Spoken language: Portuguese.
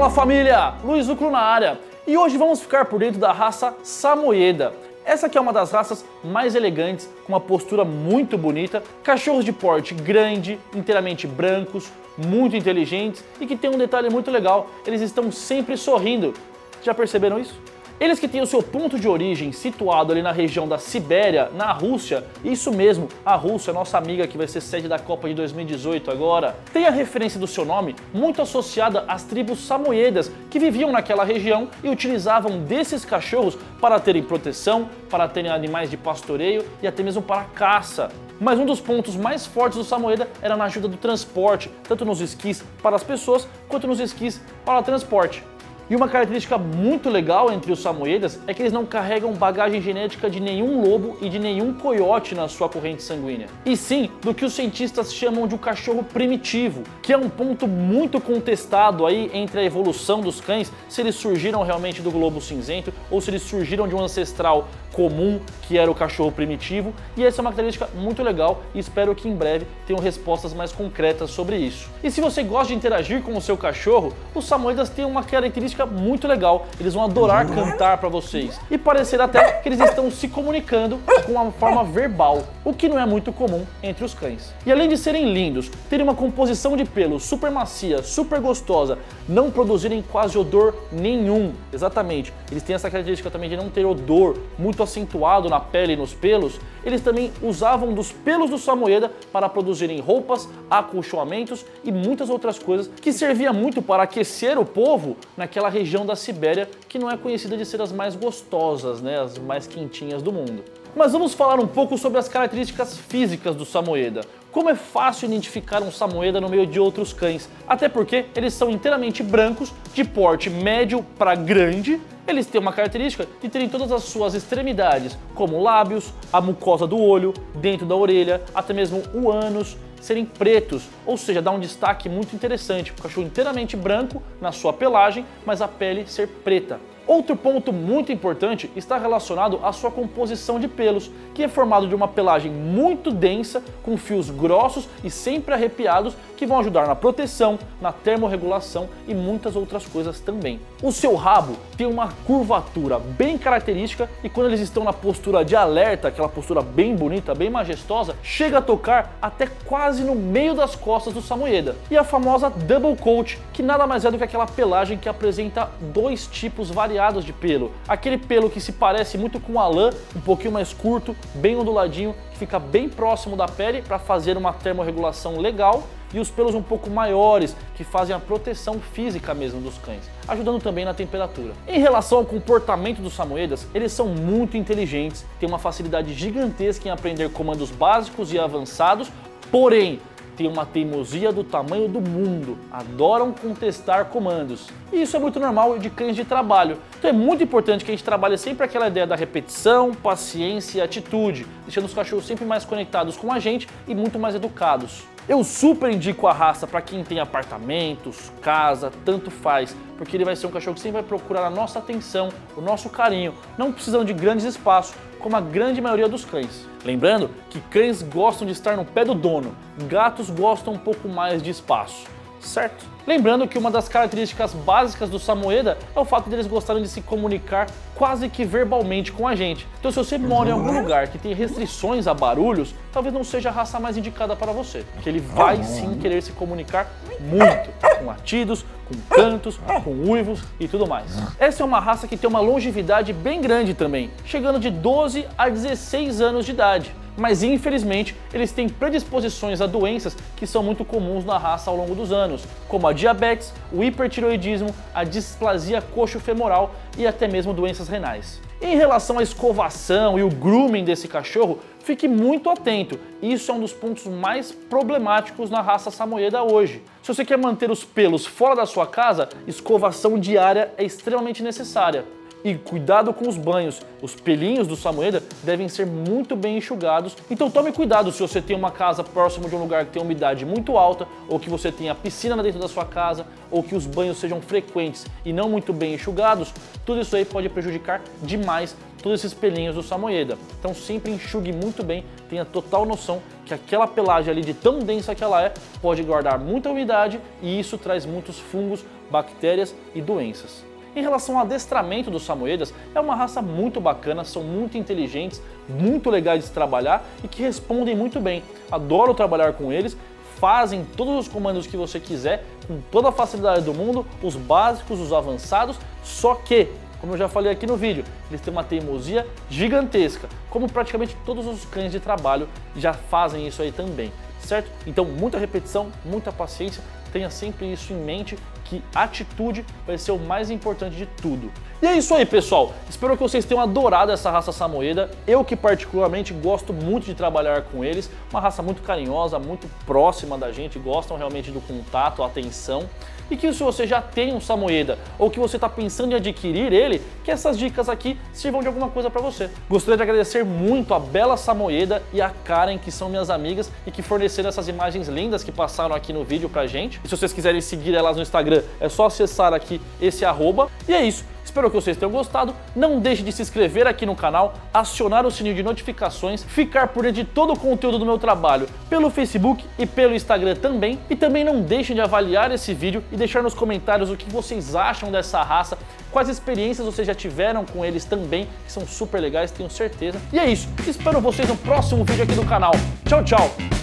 Fala família, Luís Zuccolo na área, e hoje vamos ficar por dentro da raça Samoieda. Essa aqui é uma das raças mais elegantes, com uma postura muito bonita, cachorros de porte grande, inteiramente brancos, muito inteligentes e que tem um detalhe muito legal, eles estão sempre sorrindo. Já perceberam isso? Eles que têm o seu ponto de origem situado ali na região da Sibéria, na Rússia, isso mesmo, a Rússia, nossa amiga que vai ser sede da Copa de 2018 agora, tem a referência do seu nome muito associada às tribos samoiedas que viviam naquela região e utilizavam desses cachorros para terem proteção, para terem animais de pastoreio e até mesmo para caça. Mas um dos pontos mais fortes do Samoieda era na ajuda do transporte, tanto nos esquis para as pessoas quanto nos esquis para o transporte. E uma característica muito legal entre os samoiedas é que eles não carregam bagagem genética de nenhum lobo e de nenhum coiote na sua corrente sanguínea. E sim, do que os cientistas chamam de um cachorro primitivo, que é um ponto muito contestado aí entre a evolução dos cães, se eles surgiram realmente do globo cinzento ou se eles surgiram de um ancestral comum, que era o cachorro primitivo. E essa é uma característica muito legal e espero que em breve tenham respostas mais concretas sobre isso. E se você gosta de interagir com o seu cachorro, os samoiedas têm uma característica muito legal, eles vão adorar cantar para vocês e parecer até que eles estão se comunicando com uma forma verbal, o que não é muito comum entre os cães. E além de serem lindos, terem uma composição de pelo super macia, super gostosa, não produzirem quase odor nenhum, exatamente, eles têm essa característica também de não ter odor muito acentuado na pele e nos pelos, eles também usavam dos pelos do Samoieda para produzirem roupas, acolchoamentos e muitas outras coisas que servia muito para aquecer o povo naquela região da Sibéria que não é conhecida de ser as mais gostosas, né? As mais quentinhas do mundo. Mas vamos falar um pouco sobre as características físicas do Samoieda. Como é fácil identificar um Samoieda no meio de outros cães, até porque eles são inteiramente brancos, de porte médio para grande. Eles têm uma característica de terem todas as suas extremidades, como lábios, a mucosa do olho, dentro da orelha, até mesmo o ânus, serem pretos, ou seja, dá um destaque muito interessante, o cachorro inteiramente branco na sua pelagem, mas a pele ser preta. Outro ponto muito importante está relacionado à sua composição de pelos, que é formado de uma pelagem muito densa, com fios grossos e sempre arrepiados, que vão ajudar na proteção, na termorregulação e muitas outras coisas também. O seu rabo tem uma curvatura bem característica e quando eles estão na postura de alerta, aquela postura bem bonita, bem majestosa, chega a tocar até quase no meio das costas do Samoieda. E a famosa Double Coat, que nada mais é do que aquela pelagem que apresenta dois tipos variados de pelo, aquele pelo que se parece muito com a lã, um pouquinho mais curto, bem onduladinho, que fica bem próximo da pele para fazer uma termorregulação legal, e os pelos um pouco maiores, que fazem a proteção física mesmo dos cães, ajudando também na temperatura. Em relação ao comportamento dos samoiedas, eles são muito inteligentes, têm uma facilidade gigantesca em aprender comandos básicos e avançados, porém, tem uma teimosia do tamanho do mundo, adoram contestar comandos. E isso é muito normal de cães de trabalho. Então é muito importante que a gente trabalhe sempre aquela ideia da repetição, paciência e atitude, deixando os cachorros sempre mais conectados com a gente e muito mais educados. Eu super indico a raça para quem tem apartamentos, casa, tanto faz, porque ele vai ser um cachorro que sempre vai procurar a nossa atenção, o nosso carinho, não precisando de grandes espaços, como a grande maioria dos cães. Lembrando que cães gostam de estar no pé do dono, gatos gostam um pouco mais de espaço, certo? Lembrando que uma das características básicas do Samoieda é o fato deles gostarem de se comunicar quase que verbalmente com a gente. Então se você mora em algum lugar que tem restrições a barulhos, talvez não seja a raça mais indicada para você, porque ele vai sim querer se comunicar muito, com latidos, com cantos, com uivos e tudo mais. Essa é uma raça que tem uma longevidade bem grande também, chegando de 12 a 16 anos de idade. Mas infelizmente eles têm predisposições a doenças que são muito comuns na raça ao longo dos anos, como a diabetes, o hipertiroidismo, a displasia coxofemoral e até mesmo doenças renais. Em relação à escovação e o grooming desse cachorro, fique muito atento, isso é um dos pontos mais problemáticos na raça Samoieda hoje. Se você quer manter os pelos fora da sua casa, escovação diária é extremamente necessária. E cuidado com os banhos, os pelinhos do Samoieda devem ser muito bem enxugados, então tome cuidado se você tem uma casa próximo de um lugar que tem umidade muito alta, ou que você tenha piscina dentro da sua casa, ou que os banhos sejam frequentes e não muito bem enxugados, tudo isso aí pode prejudicar demais todos esses pelinhos do Samoieda. Então sempre enxugue muito bem, tenha total noção que aquela pelagem ali de tão densa que ela é, pode guardar muita umidade e isso traz muitos fungos, bactérias e doenças. Em relação ao adestramento dos samoedas, é uma raça muito bacana, são muito inteligentes, muito legais de trabalhar e que respondem muito bem. Adoro trabalhar com eles, fazem todos os comandos que você quiser, com toda a facilidade do mundo, os básicos, os avançados, só que, como eu já falei aqui no vídeo, eles têm uma teimosia gigantesca, como praticamente todos os cães de trabalho já fazem isso aí também, certo? Então muita repetição, muita paciência, tenha sempre isso em mente, que atitude vai ser o mais importante de tudo. E é isso aí, pessoal. Espero que vocês tenham adorado essa raça samoyeda. Eu que particularmente gosto muito de trabalhar com eles. Uma raça muito carinhosa, muito próxima da gente. Gostam realmente do contato, atenção. E que se você já tem um samoyeda ou que você está pensando em adquirir ele, que essas dicas aqui sirvam de alguma coisa para você. Gostaria de agradecer muito a Bela Samoieda e a Karen, que são minhas amigas e que forneceram essas imagens lindas que passaram aqui no vídeo pra gente. E se vocês quiserem seguir elas no Instagram, é só acessar aqui esse arroba. E é isso, espero que vocês tenham gostado. Não deixe de se inscrever aqui no canal, acionar o sininho de notificações, ficar por dentro de todo o conteúdo do meu trabalho pelo Facebook e pelo Instagram também. E também não deixem de avaliar esse vídeo e deixar nos comentários o que vocês acham dessa raça, quais experiências vocês já tiveram com eles também, que são super legais, tenho certeza. E é isso, espero vocês no próximo vídeo aqui do canal. Tchau, tchau!